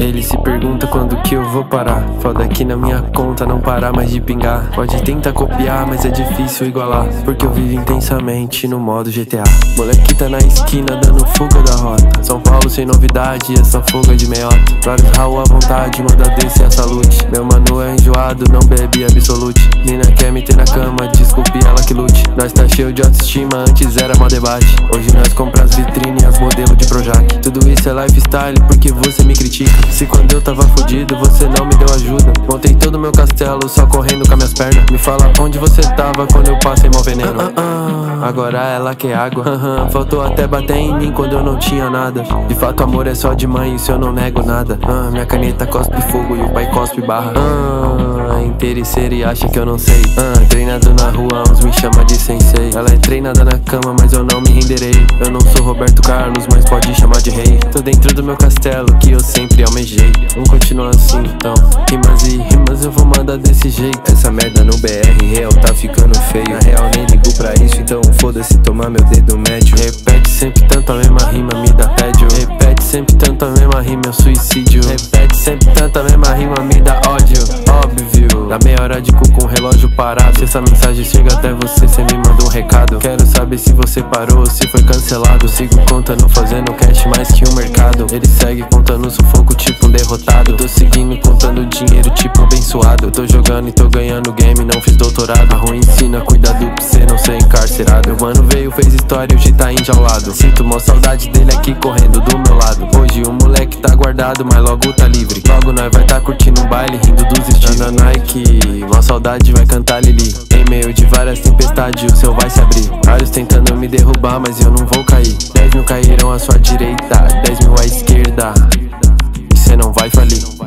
Ele se pergunta quando que eu vou parar. Foda que na minha conta não parar mais de pingar. Pode tentar copiar, mas é difícil igualar, porque eu vivo intensamente no modo GTA. Moleque tá na esquina dando fuga da rota. São Paulo sem novidade, essa fuga de meiota. Vários Raul à vontade, manda descer a salute. Meu mano é enjoado, não bebe absolute. Nina quer me ter na cama, desculpe ela que lute. Nós tá cheio de autoestima, antes era mó debate. Hoje nós compra as vitrines, as modelo de Projac. Tudo isso é lifestyle, porque você me critica. Se quando eu tava fudido, você não me deu ajuda. Montei todo meu castelo, só correndo com as minhas pernas. Me fala onde você tava quando eu passei mó veneno. Agora ela quer água. Faltou até bater em mim quando eu não tinha nada. De fato amor é só de mãe, isso eu não nego nada. Minha caneta cospe fogo e o pai cospe barra. Interesseira e acha que eu não sei. Treinado na rua, uns me chama de sensei. Ela é treinada na cama, mas eu não me renderei. Eu não sou Roberto Carlos, mas pode chamar de rei. Tô dentro do meu castelo, que eu sempre almejei. Vamos continuar assim então. Rimas e rimas eu vou mandar desse jeito. Essa merda no BR real tá ficando feio. Na real nem ligo pra isso, então foda-se tomar meu dedo médio. Repete sempre tanto a mesma rima, me dá tédio. Repete sempre tanto a mesma rima, é suicídio. Repete sempre tanto a mesma rima, me dá ódio. Óbvio, dá meia hora de cu com o relógio parado. Se essa mensagem chega até você, cê me manda um recado. Quero saber se você parou ou se foi cancelado. Sigo contando, fazendo cash mais que o mercado. Ele segue contando sufoco tipo um derrotado. Tô seguindo contando dinheiro tipo abençoado. Tô jogando e tô ganhando game, não fiz doutorado. A ruim ensina, cuidado pra cê não ser encarcerado. Meu mano veio, fez história e hoje tá enjaulado. Sinto mó saudade dele aqui correndo do meu lado. Hoje o moleque tá guardado, mas logo tá livre. Logo nós vai tá curtindo um baile, rindo dos estilos. Na Nike, mó saudade vai cantar Lili. Em meio de várias tempestades o céu vai se abrir. Vários tentando me derrubar, mas eu não vou cair. 10 mil cairão à sua direita, 10 mil à esquerda. E cê não vai falir.